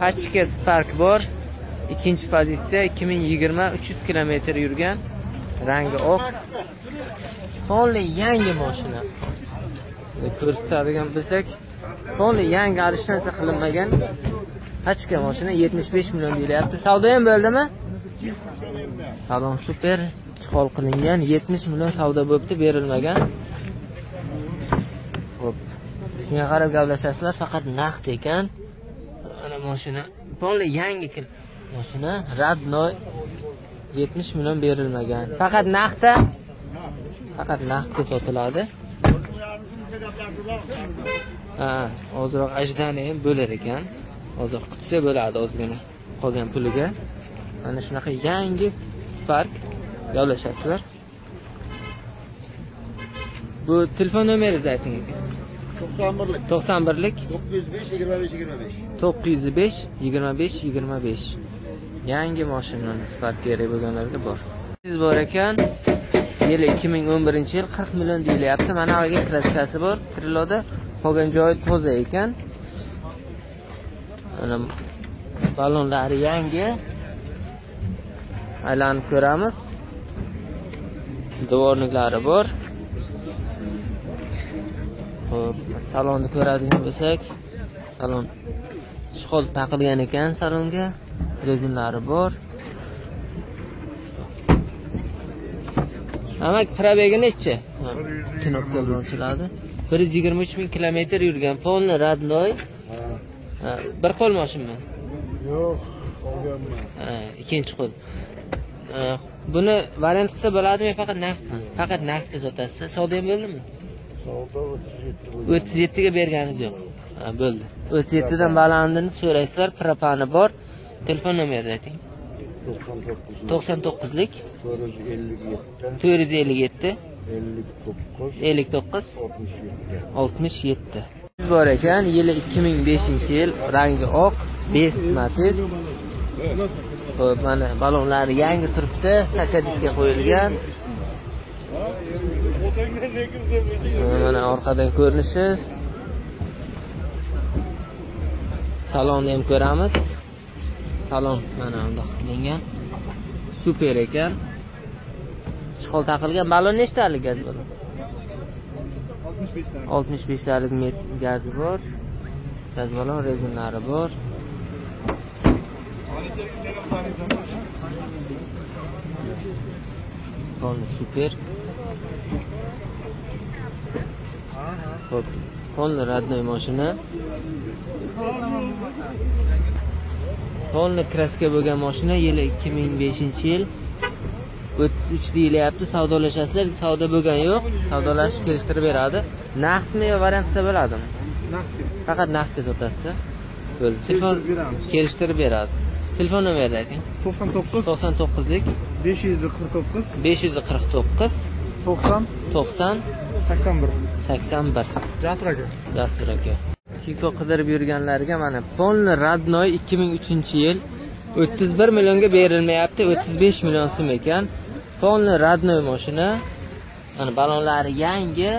Pachka Spark bor. İkinci pozitsiya 2020 300 kilometre yurgan. Rangi oq. To'liq yangi mashina. Ko'rsatadigan bo'lsak, to'liq yangi alishlansa qilinmagan pachka mashina 75 million deyapti. Savdo ham bo'ldimi? Salom super. Chiqol qilingan 70 million savdo bo'pti, berilmagan. Xo'p. Shunga qarab gaplashasizlar, faqat naqd ekan. Ana mashina to'liq yangi kelib. Mashina radnoy 70 million berilmagan. Faqat naqdda sotiladi. Ha, ozroq ajdani ham bo'lar ekan. Ozroq qitsa bo'ladi ozgina qolgan puliga. Mana shunaqa yangi Spark yo'lashasizlar. Bu telefon nomeringizni ayting aka. 91lik 905 25 25. Yangi mashinalar Spark kerak bo'lganlarga bor. Siz bor ekan. Yil 2011-yil 40 million deyilyapti. Mana avvalgi klassasi bor. Triloda qolgan joyi toza ekan. Ana balonlari yangi. Aylanib ko'ramiz. Devorniklari bor. Xo'p, salonni ko'radigan bo'lsak, salon chiqol taqilgan ekan salonga. Rezinlari bor. Amak probegi necha? 100 bilan ochiladi. 123000 kilometr yurgan. Polni radnoy. Ha. Bir qo'l mashinmi? Yo'q, qolganman. Ha, ikkinchi qo'l. Buni variant qilsa bo'ladimi, faqat naqdmi? Faqat naqdga sotasiz. Savdo ham bo'ldimi? Savdo 37. 37 ga berganingiz yo'q. Ha, bo'ldi. 37 dan balandini so'raysizlar, propani bor. Telefon nomerini ayting. 99lik 457 59 57 67. Siz bor ekan, yili 2005-yil, rangi oq, best matiz. Xo'p, mana balonlari yangi turibdi, sakadiskga qo'yilgan. Mana orqadan ko'rinishi. Salonni ham ko'ramiz. Salon mana unda qilingan. Super ekan. Chiqol taqilgan. Balon nechtalik gaz bor? 65 talik gaz bor. Gaz balon rezinlari bor. Balon super. Xo'p. Polni radnoy mashina. Polni kraska bo'lgan mashina yili 2005-yil 33 deyilyapti. Savdolashasizlar, savdo bo'lgan yo'q. Savdolashib kelishtirib beradi. Naqdmi yo variantda bo'ladimi? Naqd. Faqat naqdda sotasiz. Bo'ldi. Telefon kelishtirib beradi. Telefon nomeri ayting. 99lik 549 90 80 81. Jasir aka. Kiko qidirib yurganlarga mana Polni radnoy 2003-yil 31 millionga berilmayapti, 35 million so'm ekan. Polni radnoy mashina. Mana balonlari yangi.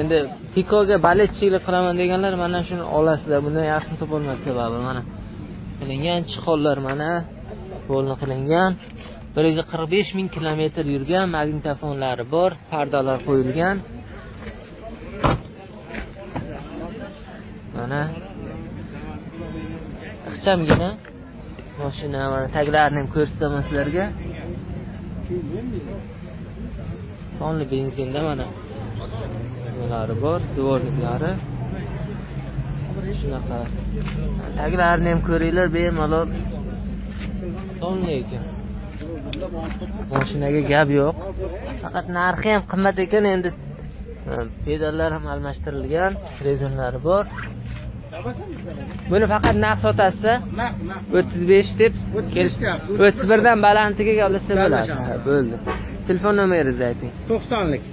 Endi Kikoga baletchilik qilaman deganlar mana shuni olasizlar. Bundan yaxshini topa olmaslar baba. Mana qilingan chiqollar mana Polni qilingan. 145 ming kilometr yurgan, magnitofonlari bor, pardalar qo'yilgan. Mana ixchamgina mashina, mana taglarini ham ko'rsataman sizlarga. Polni benzinda mana bular bor, devorliklari. Shunaqa. Taglarini ham ko'ringlar, bemalol. Polni ekan. Mashinaga gap yo'q. Faqat narxi ham qimmat ekan endi. Pedallar ham almashtirilgan, rezinlari bor. Buni faqat naqd sotasiz. 35 deb kelishdi. 31 dan balandiga gaplashsa bo'ladi. Bo'ldi. Telefon nomeringizni ayting. 90lik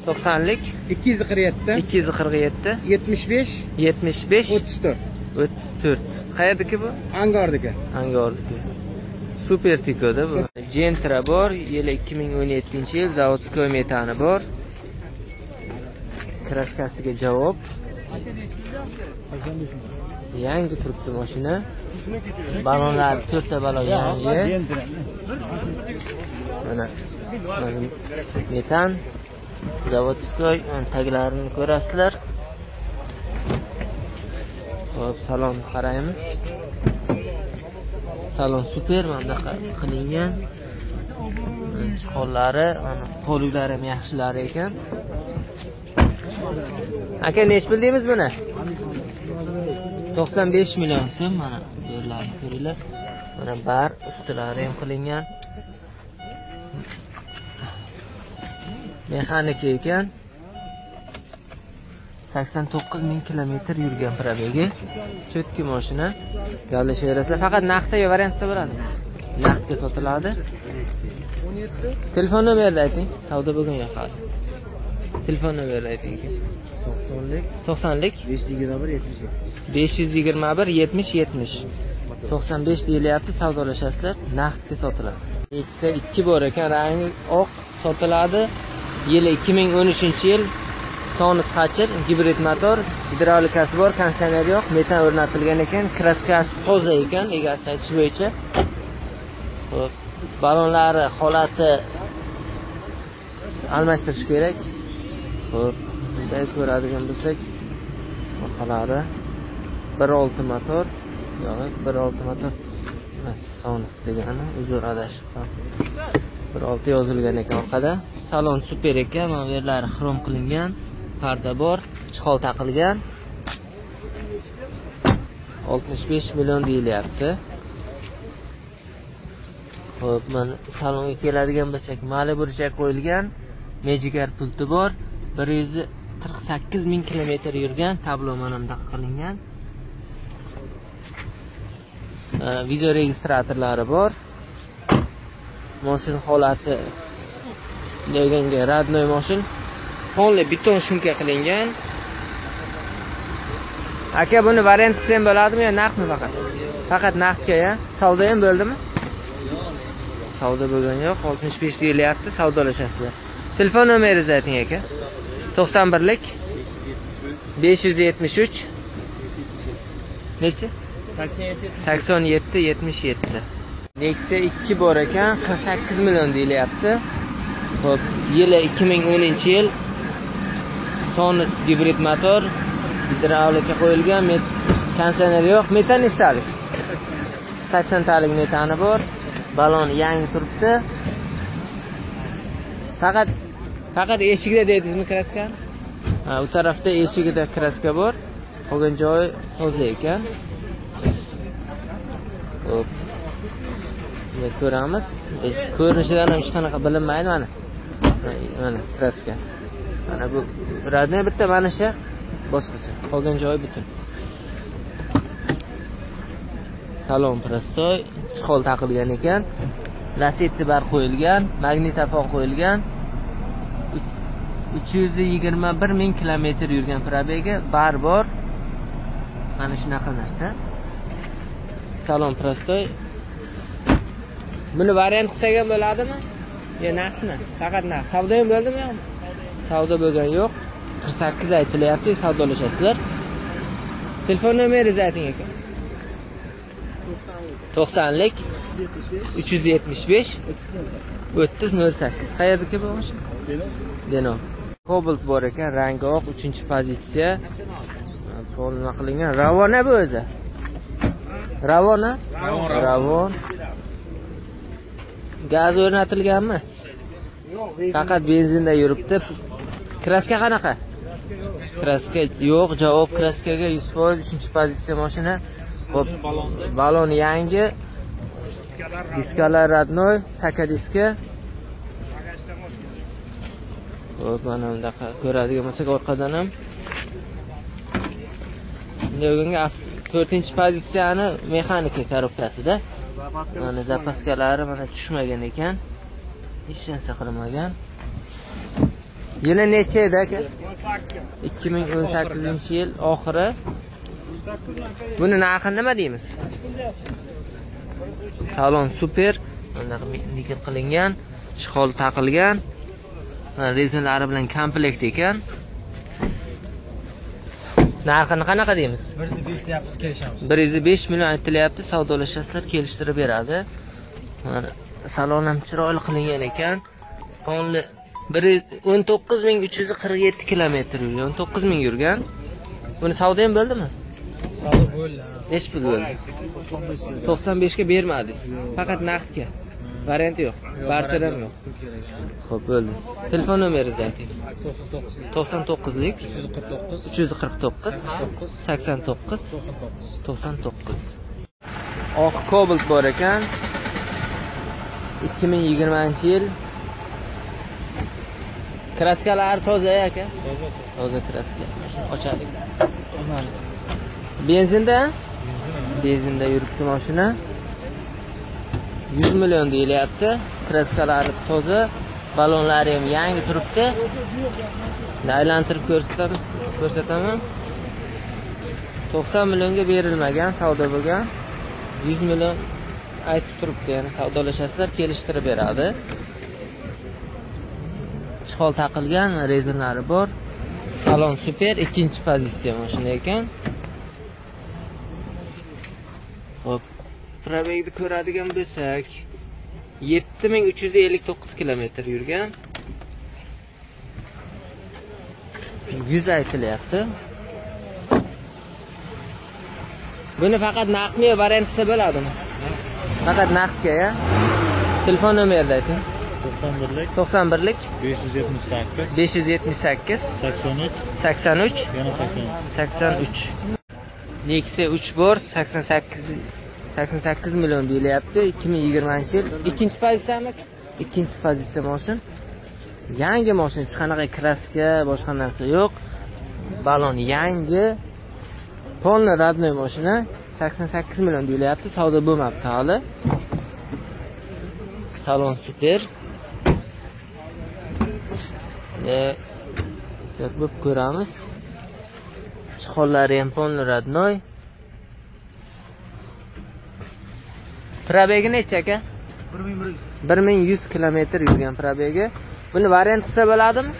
247 75 34. Qayerdiki bu? Angordiki. Super Tiko'da bu. Gentra bor, yili 2017-yil, zavodskoy metani bor. Kraskasiga javob. Yangi turibdi mashina. Balonlar 4 ta balon yangi. Mana metan zavodstoy taglarini ko'rasizlar. Hop, salon qaraymiz. Salon super manda qilingan. Chiqonlari, mana qo'liklari ham yaxshilari ekan. Aka, nech bildingiz buni? 95 milyon so'm mana bu yerlarni ko'ringlar. Mana bar ustilari ham qilingan. Mexanika ekan. 89 ming kilometr yurgan probegi. Chotki mashina. Gavlashaverasizlar. Faqat naqdda yo variantda bo'ladi. Naqdga sotiladi. Telefon nomerini ayting. Savdo bo'lgan yoqadi. Telefon nomerini ayting. 90lik 521 70 70 95 deyilyapti, savdolashasizlar, naqdga sotiladi. Nexia 2 bor ekan, rangi oq, sotiladi. Yili 2013-yil, soni xachir, gibrid motor, gidrolikasi bor, kondisioner yo'q, metan o'rnatilgan ekan, kraskasi toza ekan, egasi aytish bo'yicha. Xo'p, balonlari holati almashtirish kerak. Xo'p, bunday ko'radigan bo'lsak, orqalari 1.6 motor, yo'q, 1.6 motor emas, sonis degani, uzr adashib. 1.6 yozilgan ekan orqada. Salon super ekan, mana yerlari xrom qilingan, parda bor, chihol taqilgan. 65 million deyilyapti. Xo'p, mana salonga keladigan bo'lsak, mali burchak qo'yilgan, mejigar pulti bor. 148 ming kilometr yurgan, tablo mana bunda qilingan. Video registratorlari bor. Mashin holati deganga radnoy mashin. Komple beton shumka qilingan. Aka, buni variantisi ham bo'ladimi yo narxmi faqat? Faqat narxga, ya. Savdo ham bo'ldimi? Savdo bo'lgan yo'q. 65 deyilyapti, savdolashasizlar. Telefon nomeringizni ayting aka. 91lik 573 necha? 87 77. Nexia 2 bor ekan, 48 million deyilyapti. Xo'p, yili 2010-yil. Sonis gibrid motor, gidravlika qo'yilgan, kondisioner yo'q, metan nechtalik? 80 talik metani bor. Balon yangi turibdi. Faqat eshigida deydingizmi kraska? Ha, u tarafda eshigida kraska bor. Qolgan joyi toza ekan. Hop. Buni ko'ramiz. Ko'rinishidan ham hech qanaqa bilinmaydi mana. Mana kraska. Mana bu radni bitta mana shu boshqacha. Qolgan joyi butun. Salon prostoy, chihol taqilgan ekan. Lasetti bar qo'yilgan, magnitofon qo'yilgan. 321 ming kilometr yurgan probegi, bar bor. Mana shunaqa narsa. Salon prostoy. Buni variant qilsak ham bo'ladimi? Yo narxmi? Faqat narx. Savdo ham bo'ldimi yo'qmi? Savdo bo'lgan yo'q. 48 aytilyapti, savdolashasizlar. Telefon nomeringizni ayting aka. 90lik 375 3008. Qayerdagi bu mashin? Denov. Cobalt bor ekan, rangi oq, 3-pozitsiya. Nima qilingan? Ravon bu o'zi. Ravon? Ravon. Gaz o'rnatilganmi? Yo'q, faqat benzinda yuribdi. Kraska qanaqa? Kraska yo'q, javob kraskaga 100%, 3-pozitsiya mashina. Xo'p, balon yangi. Diskalar radnoy, saka diska. Xo'p, mana bunda ko'radigan bo'lsak orqadan ham. Bugungi 4-pozitsiyani mexanika korobkasida. Mana zapaskalari mana tushmagan ekan. Hech narsa qilmagan. Yili necha edi aka? 2018-yil oxiri. Buni narxi nima deymiz? Salon super, mana nikl qilingan, chihol taqilgan. Rezinlari bilan komplekt ekan. Narxini qanaqa deymiz? 105 deyapsiz, kelishamiz. 105 million aytilyapti, savdolashasizlar, kelishtirib beradi. Mana salon ham chiroyli qilingan ekan. Qonli 19347 km yurgan, 19000 yurgan. Buni savdo ham bo'ldimi? Savdo bo'ldi. Nech pul bo'ldi? 95 ga bermadingiz. Faqat naqdga. Variant yo'q, barteram yo'q. Xo'p, bo'ldi. Telefon nomeringizni ayting. 99lik 349 349 89 99. Oq cobalt bor ekan. 2020-yil. Kraskalar toza aka. Toza kraska. Ochadi. Benzinda yuribdi mashina. 100 milyon deyilyapti. Kraskalari toza, balonlari ham yangi turibdi. Aylantirib ko'rsataman. 90 millionga berilmagan, savdo bo'lgan. 100 million aytib turibdi, ya'ni savdolashasizlar, kelishtirib beradi. Chihol taqilgan, rezinlari bor. Salon super, 2-pozitsiya mashina ekan. Hop. Probekni ko'radigan bo'lsak, 7359 kilometr yurgan. 100 aytilyapti. Buni faqat naqdmi yo variantisi bo'ladimi? Faqat naqdga, ya. Telefon nomeringizni ayting. 91 91 578 578 83 83 83. Nexia 3 bor, 88 milyon deyilyapti, 2020-yil. 2-pozitsiyami? 2-pozitsiya mashina. Yangi mashina, hech qanaqa kraska, boshqa narsa yo'q. Balon yangi. Polni radnoy mashina, 88 milyon deyilyapti, savdo bo'lmabdi hali. Salon super. Ko'rib ko'ramiz. Chiqollari ham polni radnoy. Probegi necha aka? 1100 km yurgan probegi. Buni variant qilsa bo'ladimi?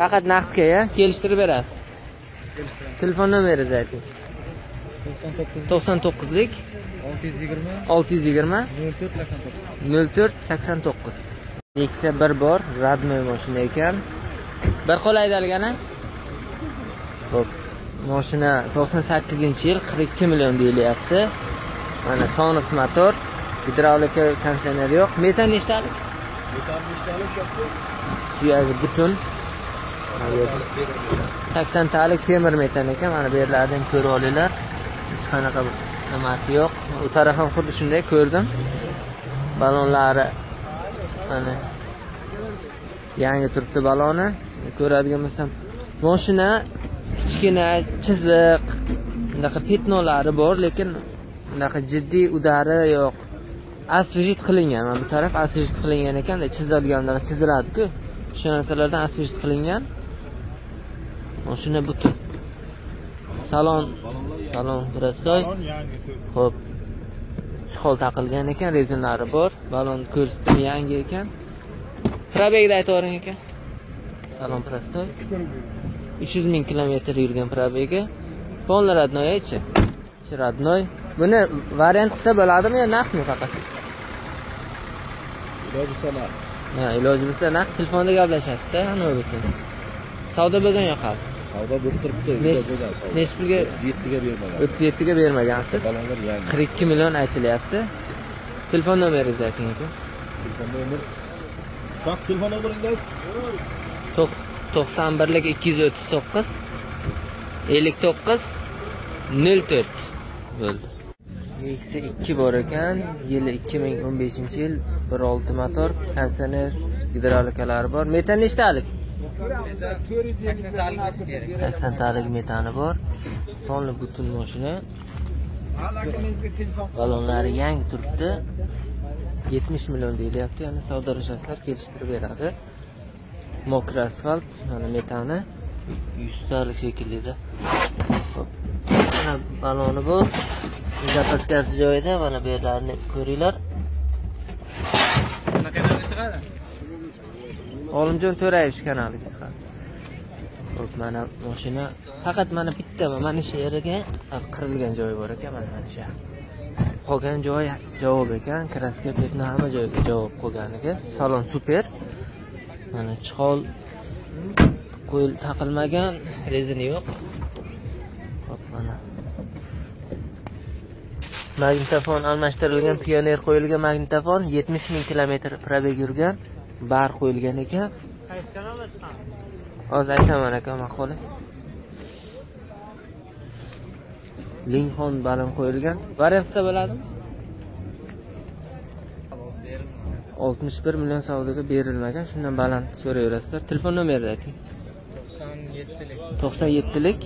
Faqat naqdga, ya. Kelishtirib berasiz. Telefon nomeringizni ayting. 99lik 620 0489. Nexia 1 bor, radnoy mashina ekan. Bir qo'l haydalgani? Xo'p. Mashina 98-yil, 42 million deyilyapti. Mana Sonos motor, gidravlika kondisioner yo'q. Metan nechtalik? Metan nechtalik yo'q. Suyagi butun. 80 talik temir metan ekan. Mana bu yerlarni ham ko'rib olinglar. Hech qanaqa nimasi yo'q. U taraf ham xuddi shunday ko'rdim. Balonlari mana yangi turibdi baloni. Ko'radigan bo'lsam, mashina kichkina, chiziq, bunaqa petnolari bor, lekin bunaqa jiddiy udari yo'q. Asvejit qilingan, mana bu taraf asvejit qilingan ekan-da, chizilganda chiziladi-ku. O'sha narsalardan asvejit qilingan. Mana shuni butun. Salon prostoy. Xo'p. Chihol taqilgan ekan, rezinlari bor. Balon ko'rsatdim, yangi ekan. Probegni aytib o'ring ekan. Salon prostoy. 300 ming kilometr yurgan probegi. Polni radnoyechi. Radnoy. Buni variant qilsa bo'ladimi yo naqdmi faqat? Iloji bo'lsa naqd. Ha, iloji bo'lsa naqd. Telefonda gaplashasiz-da, nima bo'lsin. Savdo bo'lgan yo'qadi. Savdo bo'lib turibdi, iloji bo'lgan savdo. Nech pulga? 37 ga bermagan. 37 ga bermagansiz. 42 million aytilyapti. Telefon nomeringizni ayting. Telefon nomer. Faqat telefon nomeringiz. 91lik 239 59 04 bo'ldi. Nexia 2 bor ekan, yili 2015-yil, 1.6 motor, kondisioner, gidravlikalari bor. Metan nechtalik? 80 talik metani bor. Tonli butun mashina. Balonlari yangi turibdi. 70 million deyilyapti, ya'ni savdolashasizlar, kelishtirib beradi. Mokr asfalt, mana metani 100 talik shekilida. Mana baloni bor. Zapaskasi joyida, mana bu yerlarni ko'ringlar. Nima kanalga chiqadi? Olimjon To'rayevich kanaliga chiqadi. Xo'p. mana mashina faqat mana bitta mana shu yerga qirilgan joyi bor ekan, mana shu qolgan joyi javob ekan, kraska petni hamma joyiga javob qolganiga. Salon super, mana chiqol qo'yil taqilmagan, rezini yo'q. Hop mana magnitofon almashtirilgan, pioner qo'yilgan magnitofon, 70.000 kilometr probeg yurgan, bar qo'yilgan ekan. Az aytaman aka maqola. Lincoln balim qo'yilgan. Variantsa bo'ladimi? 61 million savdoga berilmagan. Shundan baland so'rayverasizlar. Telefon nomerini ayting. 97lik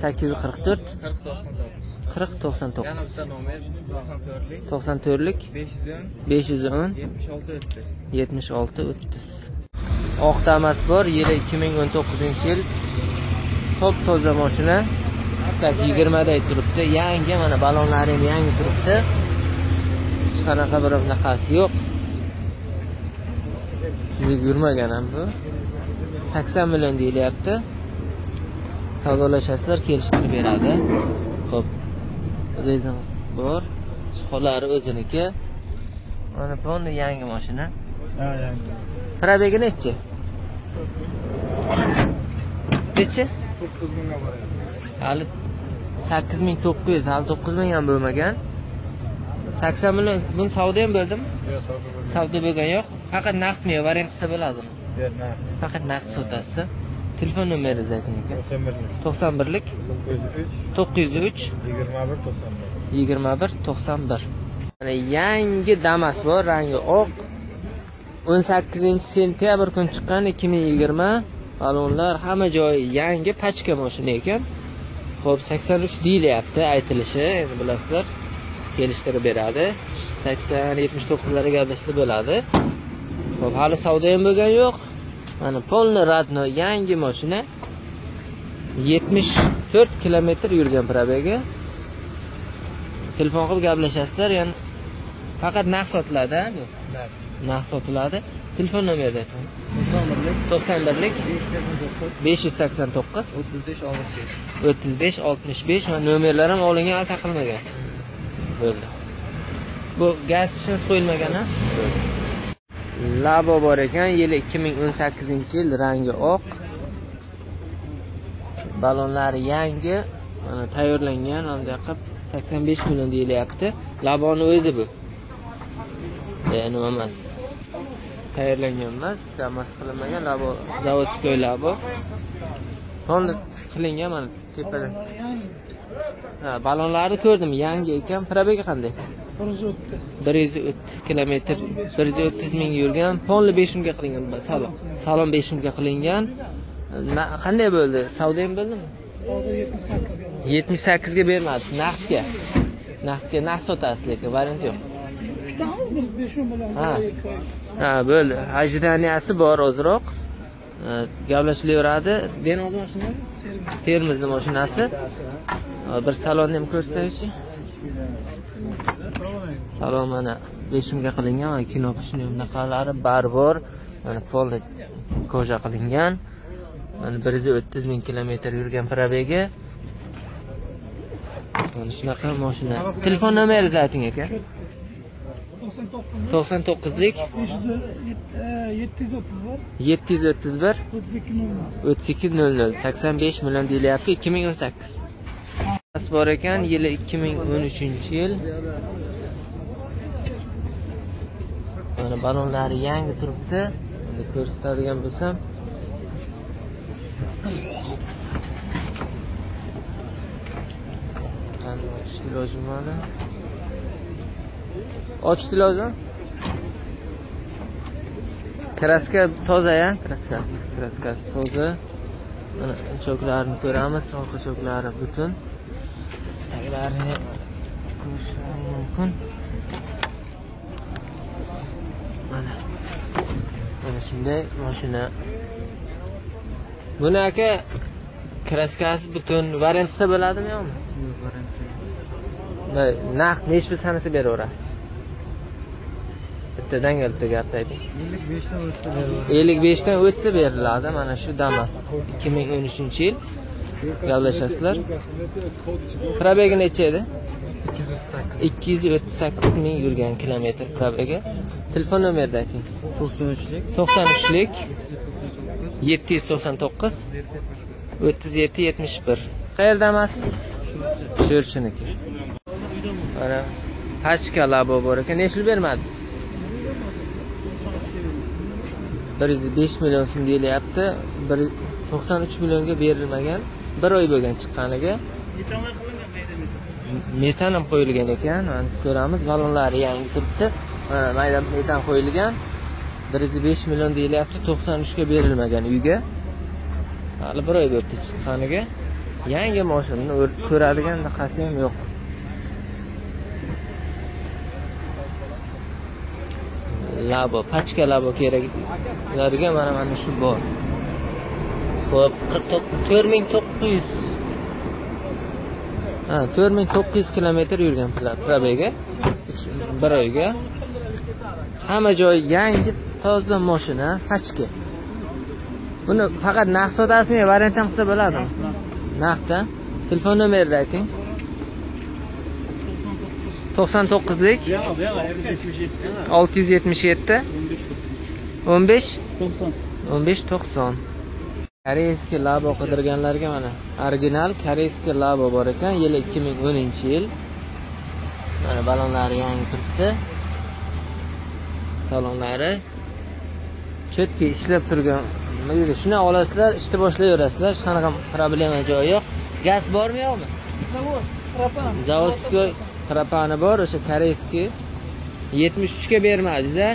844 4099. Yana bitta nomer 94lik 510 7630. Oq Damas bor, yili 2019-yil. Top toza mashina. Hatta 20 day turibdi. Yangi, mana balonlari ham yangi turibdi. Hech qanaqa bir naqasi yo'q. Yurmagan ham bu. 80 million deyilyapti. Savdolashasizlar, kelishtirib beradi. Xo'p. Rezin bor. Chiqolari o'ziniki. Mana bu yangi mashina. Ha, yangi. Probegi nechi? Nechi? 9000 ga bor. Hali 8900, hali 9000 ham bo'lmagan. 80 million bun savdo ham bo'ldimi? Yo'q, savdo bo'lmagan. Savdo bo'lgan yo'q. Faqat naqdmi, variant qilsa bo'ladimi? Yo'q, naqd. Faqat naqd sotasiz. Telefon nomeringiz ayting aka. 91lik 903 2191. Mana yangi Damas bor, rangi oq. 18-sentyabr kun chiqqan, 2020. Balonlar hamma joyi yangi, pachka mashina ekan. Xo'p, 83 deyilyapti aytilishi. Endi bilasizlar, kelishtirib beradi. 80-79larga gaplashib bo'ladi. Xo'p, hali savdo ham bo'lgan yo'q. Mana polni radno yangi mashina. 74 kilometr yurgan probegi. Telefon qilib gaplashasizlar, ya'ni faqat narx sotiladi. Narx sotiladi. Telefon nomerni ayting. 91lik 589 3565 va nomerlar ham olingan, hal taqilmagan. Bo'ldi. Bu gaz ishsiz qo'yilmagan-a? Labo bor ekan, yili 2018-yil, rangi oq. Balonlari yangi, mana tayyorlangan, unday qilib 85 million deyilyapti. Laboni o'zi bu. Denov emas. Tayyorlangan emas, Damas qilinmagan, labo zavodskiy labo. To'liq qilingan mana tepadan. Ha, balonlarni ko'rdim, yangi ekan. Probegi qanday? 130 km, 130 ming yurgan. To'liq 5 ga qilingan salon. Salon 5 ga qilingan. Qanday bo'ldi? Savdo ham bo'ldimi? Savdo 78 ga bermadi, naqdga. Naqdga narx sotasiz, lekin variant yo'q. Ha, böyle ajdaniyasi bor ozroq. Gavlashilaveradi. Denov mashinasi, Termizli mashinasi. Bir salonni ham ko'rsataychi. Salon mana 5 ga qilingan va kino qishni unaqalari baribir mana polni koja qilingan. Mana 130 ming kilometr yurgan probegi. Mana shunaqa mashina. Telefon nomeringizni ayting aka. 99lik 731 3200 85 million deyilyapti, 2018. Damas bor ekan, yili 2013-yil. Mana balonlari yangi turibdi. Endi ko'rsatadigan bo'lsam. Qanday ish lozim mana? Ochdi lozim. Kraska toza-ya, kraskasi toza. Mana choklarini ko'ramiz, orqa choklari butun. Taglarini ko'rishimiz mumkin. Mana shunday mashina. Buni aka kraskasi butun, variantsa bo'ladimi yo'qmi? Variant. Naqd nechta sanasi beraverasiz? bittadan kelib tugataydi. 55 dan o'tsa beriladi. Mana shu Damas 2013-yil. Gaplashasizlar. Probegi necha edi? 238 ming yurgan kilometr probegi. Telefon nomerini ayting. 93lik 799 3771. Qayerdanmas? Sho'rchiniki. Mana Pachka labo bor ekan. Nechil bermadingiz? 105 million so'm deyilyapti. 93 millionga berilmagan. 1 oy bo'lgan chiqqaniga. Metan ham qo'yilgan ekan. Mana ko'ramiz, balonlari yangi turibdi. Mana mayda metan qo'yilgan. 105 million deyilyapti. 93 ga berilmagan uyga. Hali 1 oy bo'ldi chiqqaniga. Yangi mashinani ko'radigan qasi ham yo'q. Labo, pachka labo keraklarga mana shu bor. Xo'p, 4900 4900 kilometr yurgan probega 1 oyga. Hamma joyi yangi, toza mashina, pachka. Buni faqat narx sodasini variant ham qilsa bo'ladimi? Narxda. Telefon nomerini ayting. 99lik 677 15 90. Koreyski labo qidirganlarga mana original koreyski labo bor ekan, yili 2010-yil. Mana balonlari yangi turibdi. Salonlari chetga ishlab turgan. Mana shuni olasizlar, ishni boshlayverasizlar, hech qanaqa problema joyi yo'q. Gaz bormi yo'qmi? Zavod, propan. Zavodskiy Trapani bor, o'sha koreyski 73 ga bermadingiz, a?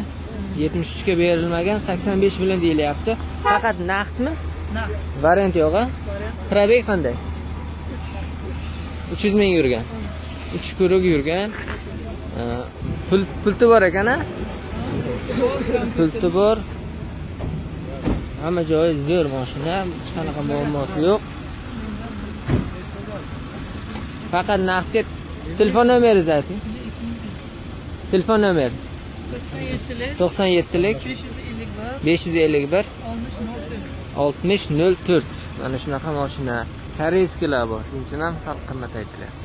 73 ga berilmagan, 85 million deyilyapti. Faqat naqdmi? Naqd. Variant yo'q, a? Probeg qanday? 300 ming yurgan. 3 kurug yurgan. Pulti bor ekan, a? Pulti bor. Hamma joyi zo'r mashina, hech qanaqa muammosi yo'q. Faqat naqdga. Telefon nomeri zaten. Telefon nomer 97lik 551 6004. Mana shunaqa mashina koreyskilar bor. Shuncha ham sal qimmat aytilyapti.